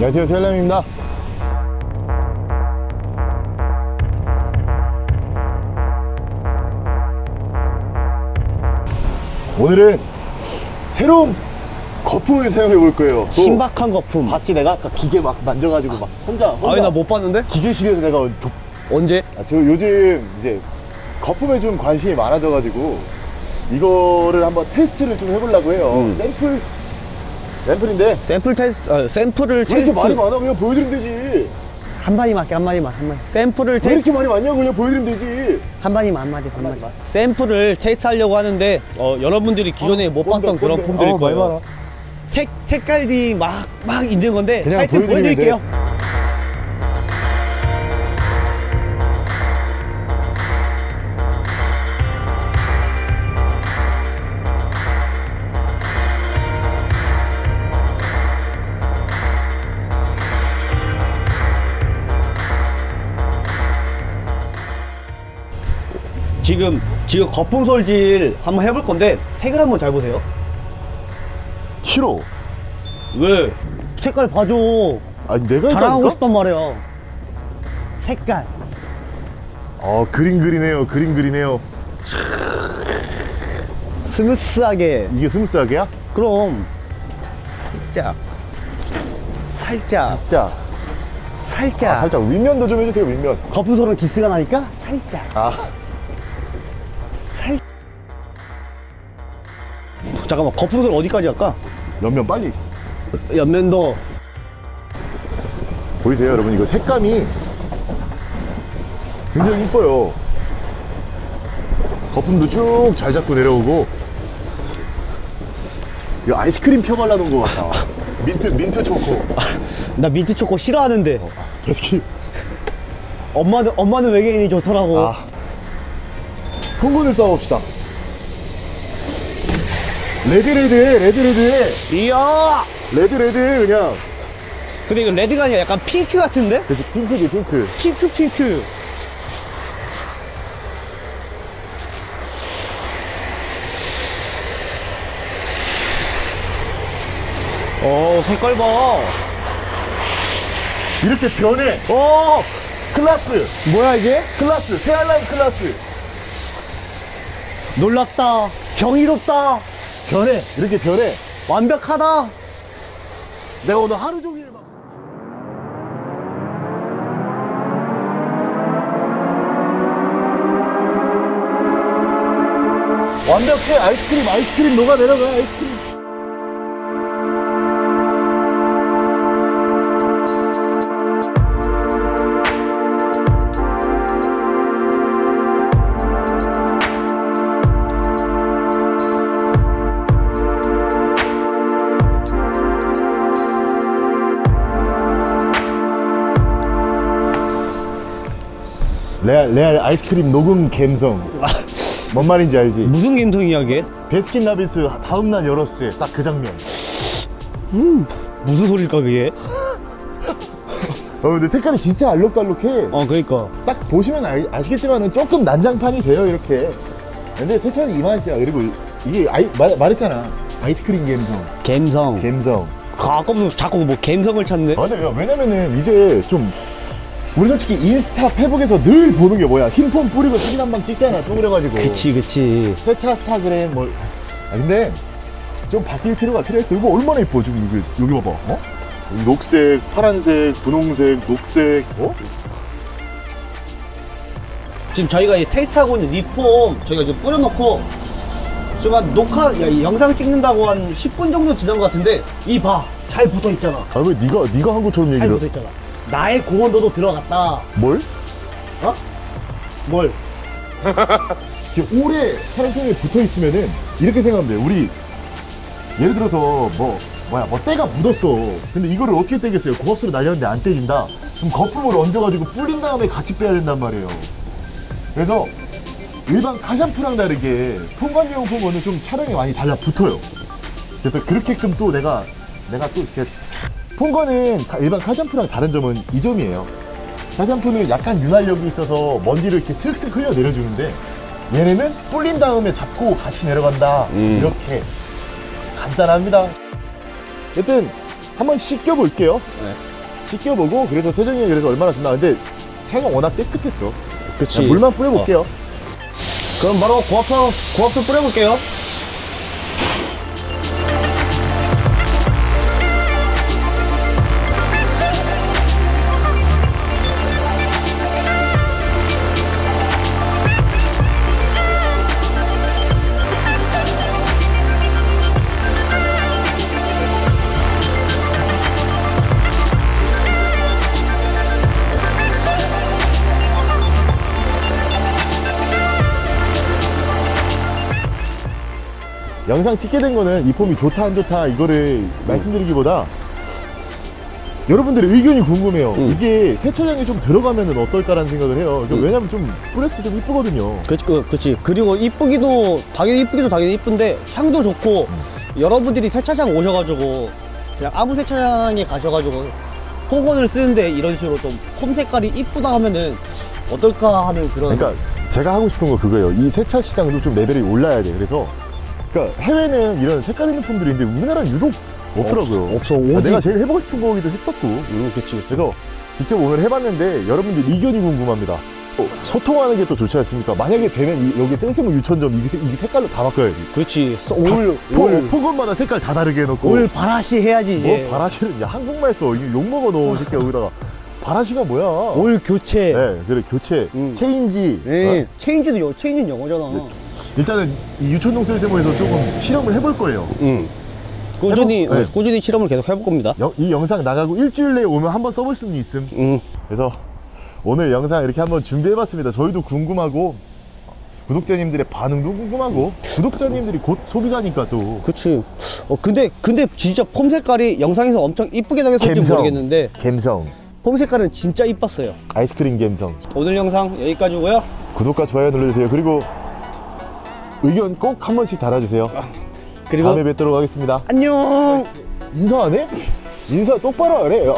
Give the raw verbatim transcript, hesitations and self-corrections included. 안녕하세요, 세알남입니다. 오늘은 새로운 거품을 사용해 볼 거예요. 신박한 거품 봤지? 내가 아까 기계 막 만져가지고 막 혼자, 혼자 아니 나 못 봤는데? 기계실에서 내가 도... 언제? 아, 저 요즘 이제 거품에 좀 관심이 많아져가지고 이거를 한번 테스트를 좀 해보려고 해요. 음. 샘플 샘플인데 샘플 테스트 어, 샘플을 테스트 왜 이렇게 많이 많아? 그냥 보여드리면 되지. 한 마디만 할게. 한 마디만 한 마디. 샘플을 테스트 왜 이렇게 많이 많냐고 그냥 보여드리면 되지. 한 마디만 한 마디 한 마디. 샘플을 테스트하려고 하는데 어, 여러분들이 기존에 어, 못 본다, 봤던 본다, 그런 품들일 어, 거예요. 색 색깔이 막 막 있는 건데 그냥 하여튼 보여드릴게요. 돼. 지금 지금 거품 솔질 한번 해볼 건데 색을 한번 잘 보세요. 싫어. 왜? 색깔 봐줘. 아니 내가 자랑하고 싶단 말이야. 색깔. 어 그림 그리네요. 그림 그리네요. 스무스하게. 이게 스무스하게야? 그럼. 살짝. 살짝. 살짝. 살짝. 아, 살짝. 윗면도 좀 해주세요. 윗면. 거품 소리로 기스가 나니까 살짝. 아. 잠깐만, 거품을 어디까지 할까? 옆면 빨리. 옆면도 보이세요 여러분? 이거 색감이 굉장히 이뻐요. 거품도 쭉 잘 잡고 내려오고. 이거 아이스크림 펴 발라놓은 거 같아. 민트, 민트 초코. 나 민트 초코 싫어하는데. 어, 베스킨. 엄마는, 엄마는 외계인이 좋더라고. 아. 흥분을 싸웁시다. 레드레드 레드레드 이야 레드레드 그냥. 근데 이거 레드가 아니라 약간 핑크 같은데? 그치 핑크지 핑크 핑크 핑크. 어 색깔 봐. 이렇게 변해. 어 클라스 뭐야 이게? 클라스 세알남 클라스. 놀랍다. 경이롭다. 변해. 이렇게 변해. 완벽하다. 내가 오늘 하루 종일 막... 완벽해. 아이스크림 아이스크림 녹아 내려가. 아이스크림. 레알, 레알 아이스크림 녹음 감성. 뭔 말인지 알지? 무슨 감성이야 이게? 베스킨라빈스 다음날 열었을 때 딱 그 장면. 음 무슨 소릴까 그게? 어 근데 색깔이 진짜 알록달록해. 어 그러니까 딱 보시면 아, 아시겠지만은 조금 난장판이 돼요 이렇게. 근데 세찬이 이만씨야. 그리고 이게 아이, 말, 말했잖아 아이스크림 감성. 감성 감성. 아, 아까부터 자꾸 뭐 감성을 찾네. 맞아요. 왜냐면은 이제 좀 우리 솔직히 인스타, 페북에서 늘 보는 게 뭐야? 흰폰 뿌리고 사진 한 방 찍잖아, 쪼그려가지고. 그치, 그치. 세차 스타그램, 뭐. 아, 근데 좀 바뀔 필요가 필요했어. 이거 얼마나 이뻐, 지금 여기, 여기 봐봐. 어? 녹색, 파란색, 분홍색, 녹색, 어? 지금 저희가 이제 테스트하고 있는 리폼, 저희가 지금 뿌려놓고, 지금 한 녹화, 야, 영상 찍는다고 한 십 분 정도 지난 것 같은데, 이 봐. 잘 붙어 있잖아. 아, 왜 니가, 니가 한 것처럼 얘기를 잘 붙어 있잖아. 나의 공헌도도 들어갔다. 뭘? 어? 뭘? 오래 사람 손에 붙어있으면은 이렇게 생각하면 돼. 우리 예를 들어서 뭐 뭐야 뭐 때가 묻었어. 근데 이거를 어떻게 떼겠어요? 고압수로 날렸는데 안 떼진다. 그럼 거품을 얹어가지고 뿌린 다음에 같이 빼야 된단 말이에요. 그래서 일반 카샴푸랑 다르게 통관용품 거는 좀 차량이 많이 달라 붙어요. 그래서 그렇게끔 또 내가 내가 또 이렇게. 폰거는 일반 카샴푸랑 다른 점은 이 점이에요. 카샴푸는 약간 윤활력이 있어서 먼지를 이렇게 슥슥 흘려내려주는데 얘네는 불린 다음에 잡고 같이 내려간다. 음. 이렇게 간단합니다. 여튼 한번 씻겨볼게요. 네. 씻겨보고 그래서 세정이 그래서 얼마나 좋나. 근데 차가 워낙 깨끗했어. 그치. 물만 뿌려볼게요. 어. 그럼 바로 고압수 고압수 뿌려볼게요. 영상 찍게 된 거는 이 폼이 좋다 안 좋다 이거를 음. 말씀드리기보다 여러분들의 의견이 궁금해요. 음. 이게 세차장에 좀 들어가면은 어떨까라는 생각을 해요. 음. 왜냐면 좀 뿌렸을 때 좀 이쁘거든요. 그치, 그, 그치. 그리고 이쁘기도 당연히 이쁘기도 당연히 이쁜데 향도 좋고 음. 여러분들이 세차장 오셔가지고 그냥 아무 세차장에 가셔가지고 폼건을 쓰는데 이런 식으로 좀 폼 색깔이 이쁘다 하면은 어떨까 하는 그런. 그러니까 제가 하고 싶은 거 그거예요. 이 세차 시장도 좀 레벨이 올라야 돼. 그래서. 그러니까 해외는 이런 색깔 있는 폼들이 있는데 우리나라는 유독 없더라고요. 없어. 오직... 내가 제일 해보고 싶은 거기도 했었고. 음, 그치, 그치. 그래서 직접 오늘 해봤는데 여러분들 의견이 궁금합니다. 또 소통하는 게 또 좋지 않습니까? 만약에 되면 이, 여기 센스모 유천점 이 색깔로 다 바꿔야지. 그렇지. 올, 올 폼건마다 색깔 다 다르게 해놓고. 올 바라시 해야지 이제. 뭐 바라시는 야 한국말 써. 욕먹어 너 새끼야. 여기다가 바라시가 뭐야? 올 교체. 네, 그래 교체. 음. 체인지. 네, 어? 체인지도 여, 체인지는 영어잖아. 네. 일단은 이 유천동 세일세모에서 조금 실험을 해볼 거예요. 음. 꾸준히 해보, 네. 꾸준히 실험을 계속 해볼 겁니다. 여, 이 영상 나가고 일주일 내에 오면 한번 써볼 수는 있음. 음. 그래서 오늘 영상 이렇게 한번 준비해봤습니다. 저희도 궁금하고 구독자님들의 반응도 궁금하고 구독자님들이 곧 소비자니까 또. 그치. 어, 근데 근데 진짜 폼 색깔이 영상에서 엄청 이쁘게 나왔을지 모르겠는데. 갬성. 폼 색깔은 진짜 이뻤어요. 아이스크림 갬성. 오늘 영상 여기까지고요. 구독과 좋아요 눌러주세요. 그리고 의견 꼭 한 번씩 달아주세요. 아, 그리고 다음에 뵙도록 하겠습니다. 안녕. 인사 안 해? 인사 똑바로 안 해요.